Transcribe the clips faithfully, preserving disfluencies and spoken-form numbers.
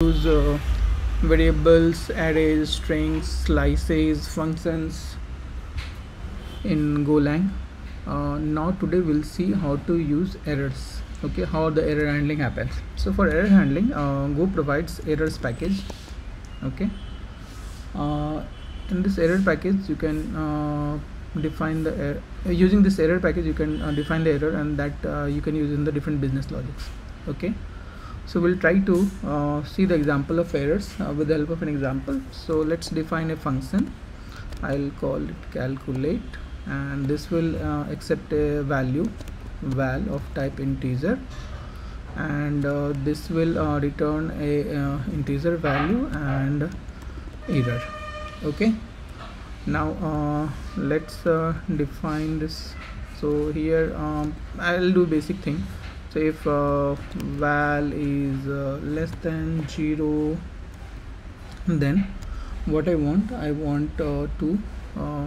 Use uh, variables, arrays, strings, slices, functions in Golang. Uh, now today we'll see how to use errors. Okay, how the error handling happens. So for error handling, uh, Go provides errors package. Okay, uh, in this error package you can uh, define the error. Using this error package you can uh, define the error, and that uh, you can use in the different business logics. Okay. So we'll try to uh, see the example of errors uh, with the help of an example. So let's define a function. I'll call it calculate, and this will uh, accept a value val of type integer, and uh, this will uh, return a uh, integer value and error. Okay. Now uh, let's uh, define this. So here um, I'll do basic thing. So if uh, val is uh, less than zero, then what I want, I want uh, to uh,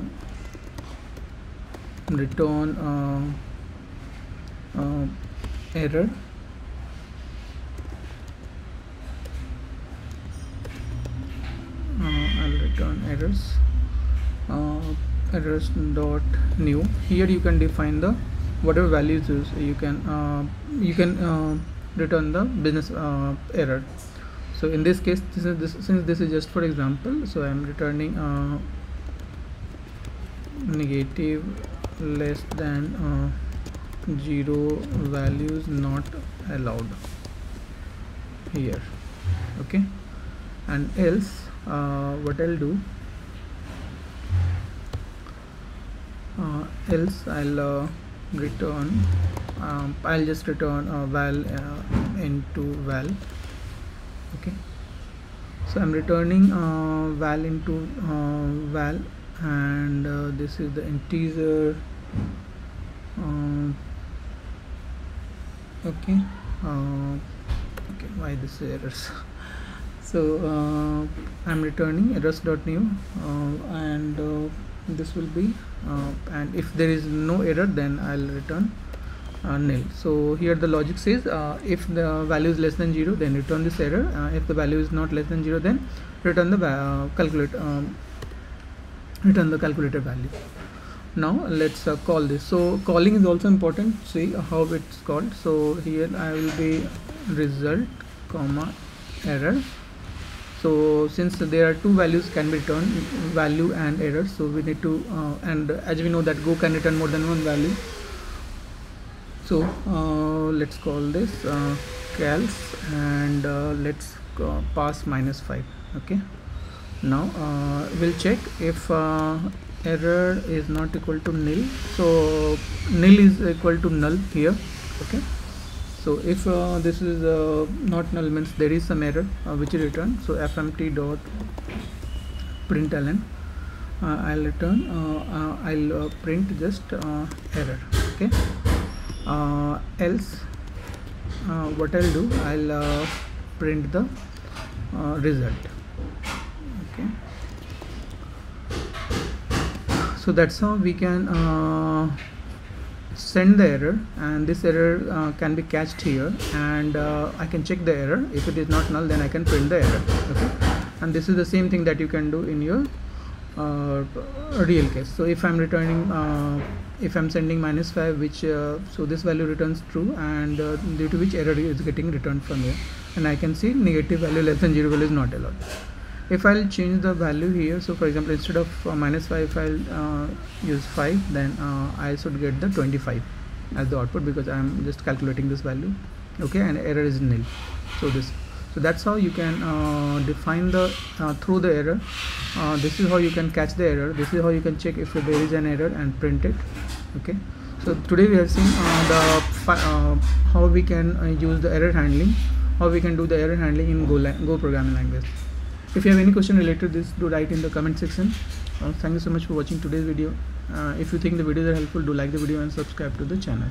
return uh, uh, error uh, I'll return errors uh, errors dot new. Here you can define the whatever values is, you can uh, you can uh, return the business uh, error. So in this case, this is this since this is just for example, so I am returning uh, negative less than uh, zero values not allowed here. Okay, and else uh, what I'll do, uh, else I'll uh, return um, I'll just return uh, val uh, into val. Okay, so I'm returning uh, val into uh, val, and uh, this is the integer. uh, okay uh, okay why this errors? So uh, I'm returning errors.new, uh, and uh, this will be uh, and if there is no error, then I'll return uh, nil. So here the logic says uh, if the value is less than zero, then return this error. Uh, if the value is not less than zero, then return the uh, calculate um, return the calculator value. Now let's uh, call this. So calling is also important. See how it's called. So here I will be result comma error. So since there are two values can be returned, value and error, so we need to uh, and as we know that Go can return more than one value, so uh, let's call this uh, calcs, and uh, let's uh, pass minus five. Okay, now uh, we'll check if uh, error is not equal to nil, so nil is equal to null here. Okay, so if uh, this is uh, not null, means there is some error uh, which is returned. So fmt dot println, uh, I'll return uh, uh, I'll uh, print just uh, error. Okay, uh, else uh, what I'll do, I'll uh, print the uh, result. Okay, so that's how we can uh, send the error, and this error uh, can be catched here, and uh, I can check the error. If it is not null, then I can print the error. Okay, and this is the same thing that you can do in your uh, real case. So if I'm returning uh, if I'm sending minus five, which uh, so this value returns true, and uh, due to which error is getting returned from here, and I can see negative value less than zero value is not allowed. If I'll change the value here, so for example, instead of uh, minus five, if I'll uh, use five, then uh, I should get the twenty-five as the output, because I'm just calculating this value. Okay, and error is nil. So this, so that's how you can uh, define the uh, through the error. Uh, this is how you can catch the error. This is how you can check if there is an error and print it. Okay, so today we have seen uh, the uh, how we can uh, use the error handling, how we can do the error handling in Go, Go programming language. If you have any question related to this, do write in the comment section. Uh, thank you so much for watching today's video. Uh, if you think the videos are helpful, do like the video and subscribe to the channel.